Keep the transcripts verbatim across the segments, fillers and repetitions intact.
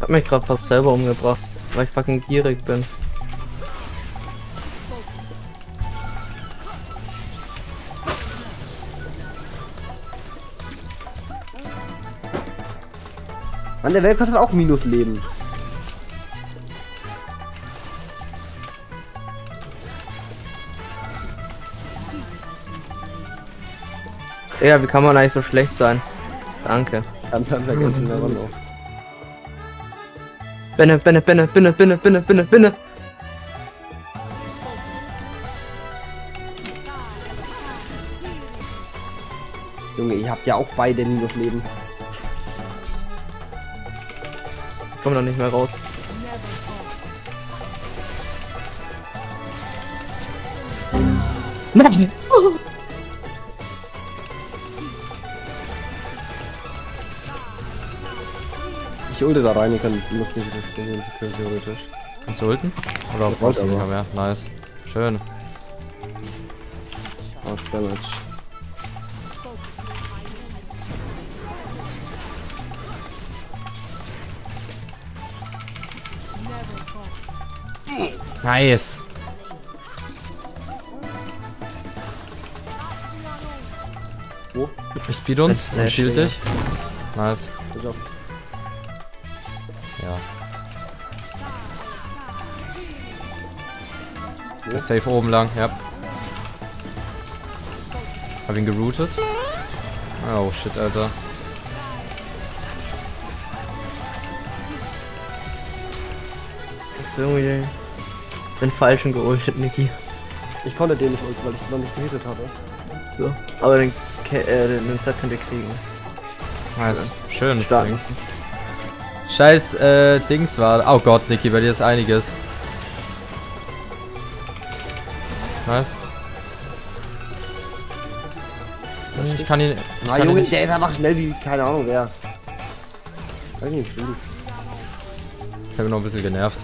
Hab mich gerade fast selber umgebracht, weil ich fucking gierig bin. Mann, der Welt kostet auch minus Leben. Ja, wie kann man eigentlich so schlecht sein? Danke. Dann haben wir ganz wieder runter. Binne, binne, binne, binne, binne, binne, binne, binne. Junge, ihr habt ja auch beide minus Leben. Ich komme noch nicht mehr raus. Nein! Ich ulte da rein, ich kann nicht riskieren, theoretisch. Kannst du ulten? Oder auch brauchst du nicht mehr. Nice. Schön. Auf Damage. Nice. Wo? Ich speed uns und shield dich. Nice. Ja. Der ist safe oben lang, ja. Hab ihn gerootet. Oh shit, Alter. So, yeah. Den falschen geultet, Niki. Ich konnte den nicht ulten, weil ich noch nicht gehittet habe. So, aber den, Ke äh, den, den Z könnt ihr kriegen. Nice, ja. Schön. Stark. Scheiß äh, Dings war. Oh Gott, Niki, bei dir ist einiges. Nice. Ich kann ihn. Ich Na kann Junge, ihn der ist einfach schnell wie keine Ahnung wer. Kann ich ihn fliegen. Ich habe noch ein bisschen genervt.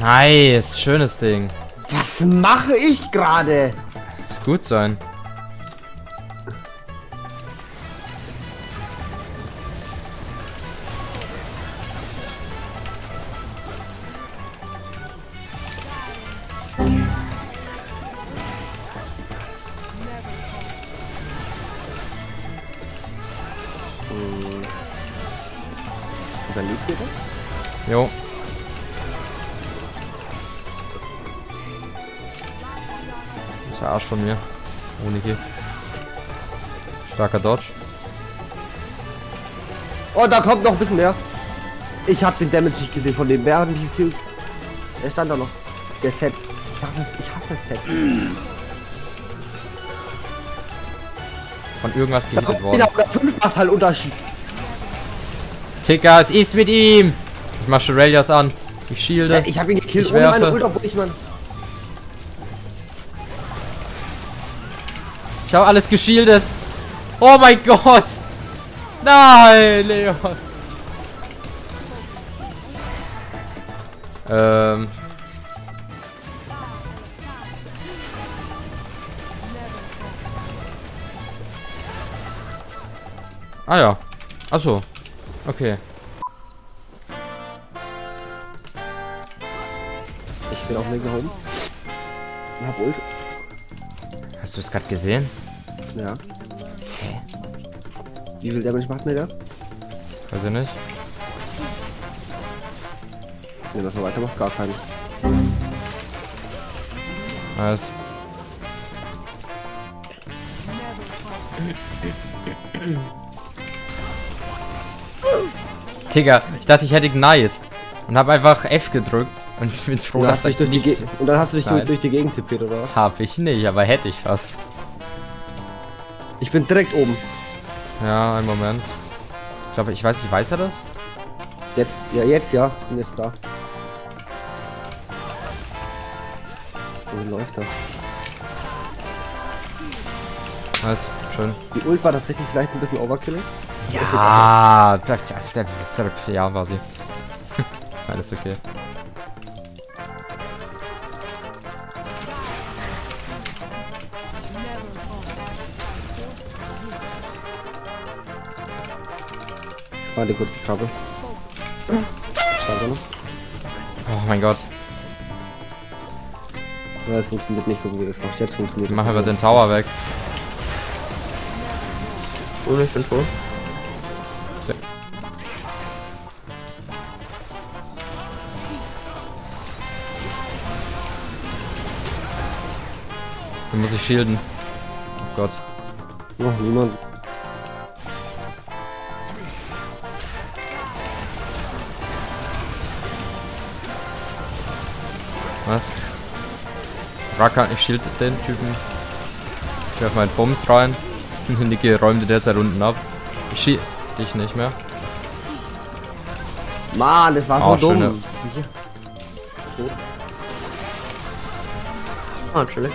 Nice, schönes Ding. Was mache ich gerade? Muss gut sein. Hm. Überlebt ihr das? Jo. Der Arsch von mir. Ohne hier. Starker Dodge. Oh, da kommt noch ein bisschen mehr. Ich hab den Damage nicht gesehen von dem Bären. Der stand da noch. Der Set. Ich hasse es. Ich hasse das Set. Von irgendwas gehittet worden. fünf macht halt Unterschied. Ticker, es ist mit ihm. Ich mach Shurelias an. Ich shielde. Ja, ich hab ihn gekillt. Ich ohne werfe. Meine Ult, obwohl ich mein... Ich habe alles geschildet. Oh mein Gott. Nein, Leon. Ähm. Ah ja. Achso. Okay. Ich bin auf den gehoben. Hab Ult. Hast du es gerade gesehen? Ja. Okay. Wie viel Damage macht mir der? Weiß ich nicht. Ne, das noch weiter macht gar keinen. Nice. Digga, ich dachte ich hätte Ignite. Und hab einfach F gedrückt. Und ich bin froh, dass ich durch die Und dann hast du dich durch, durch die Gegend tippiert, oder? Hab ich nicht, aber hätte ich fast. Ich bin direkt oben. Ja, einen Moment. Ich glaube, ich weiß nicht, weiß er das? Jetzt, ja, jetzt, ja. Bin jetzt da. Wo läuft das? Nice, schön. Die Ult war tatsächlich vielleicht ein bisschen Overkill. Ja, vielleicht, ja, war sie. Alles okay. Warte kurz, die Kabel. Schade, ne? Oh mein Gott. Ja, es funktioniert nicht so, wie es macht. Jetzt funktioniert. Ich mache aber den Tower weg. Oder ich bin tot. Ja. Dann muss ich shielden. Oh Gott. Noch niemand. Was? Raka, ich shield den Typen. Ich werfe meinen Bums rein. Niki räumt derzeit unten ab. Ich schieße dich nicht mehr. Mann, das war oh, so schöne. Dumm. Ah, chillig.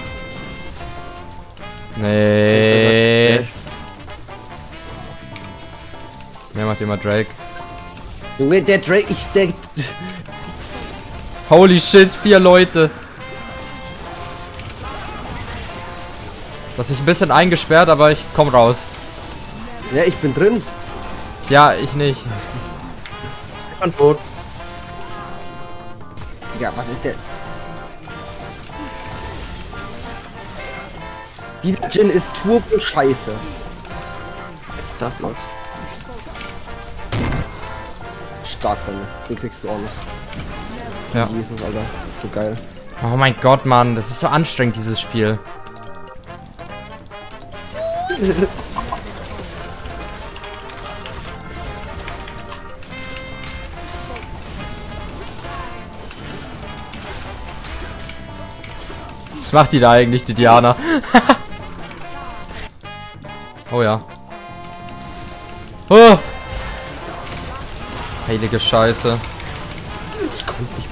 Nee. Mehr macht immer Drake. Junge, der Drake, ich denk. Holy shit, vier Leute. Du hast mich ein bisschen eingesperrt, aber ich komm raus. Ja, ich bin drin. Ja, ich nicht. Ich bin tot. Digga, was ist der? Dieser Jhin ist turbo scheiße. Jetzt darf los. Stark, Junge. Den kriegst du auch noch. Ja. Jesus, Alter. Das ist so geil. Oh mein Gott, Mann. Das ist so anstrengend, dieses Spiel. Was macht die da eigentlich, die Diana? Oh ja. Oh. Heilige Scheiße. Ich komm nicht.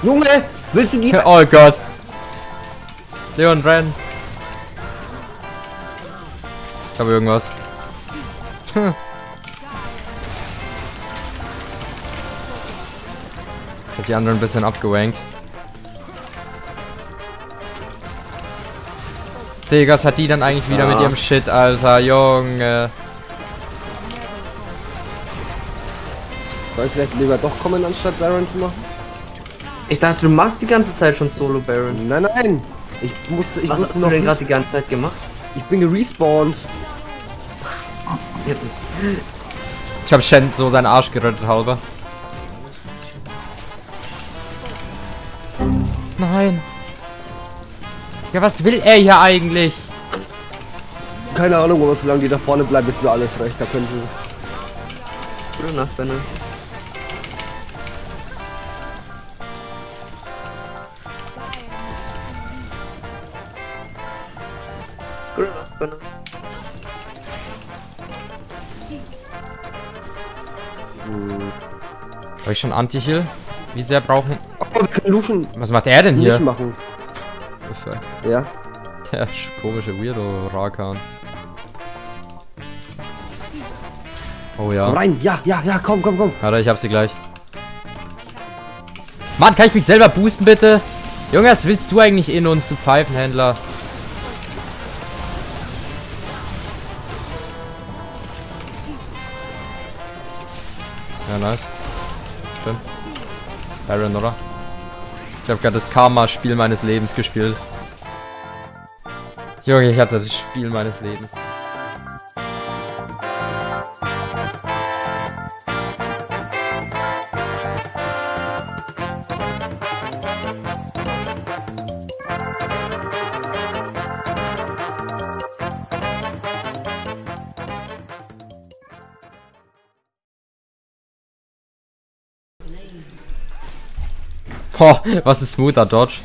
Junge, willst du die... Oh Gott. Leon, renn. Ich habe irgendwas. Hm. Ich habe die anderen ein bisschen abgewankt. Digga, was hat die dann eigentlich wieder ah. mit ihrem Shit, Alter? Junge. Soll ich vielleicht lieber doch kommen, anstatt Baron zu machen? Ich dachte, du machst die ganze Zeit schon Solo Baron. Nein, nein. Ich musste, ich Was musste hast noch du denn gerade die ganze Zeit gemacht? Ich bin gerespawnt. Ich habe Shen so seinen Arsch gerettet, halber. Nein. Ja, was will er hier eigentlich? Keine Ahnung, aber solange die da vorne bleiben, ist mir alles recht. Da können sie... Gute Nacht, Benno. Habe ich schon Anti-Heal? Wie sehr brauchen... Oh, wir können Lucian. Was macht er denn hier? Nicht machen. Ja. Der komische Weirdo Rakan. Oh ja. Komm rein, ja, ja, ja, komm, komm, komm. Alter, ich hab sie gleich. Mann, kann ich mich selber boosten, bitte? Junge, was willst du eigentlich in uns, du Pfeifenhändler? Ja, nice. Stimmt. Baron, oder? Ich habe gerade das Karma-Spiel meines Lebens gespielt. Junge, ich hatte das Spiel meines Lebens. Oh, was ist smoother Dodge?